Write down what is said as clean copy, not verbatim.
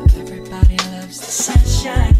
Everybody loves the sunshine.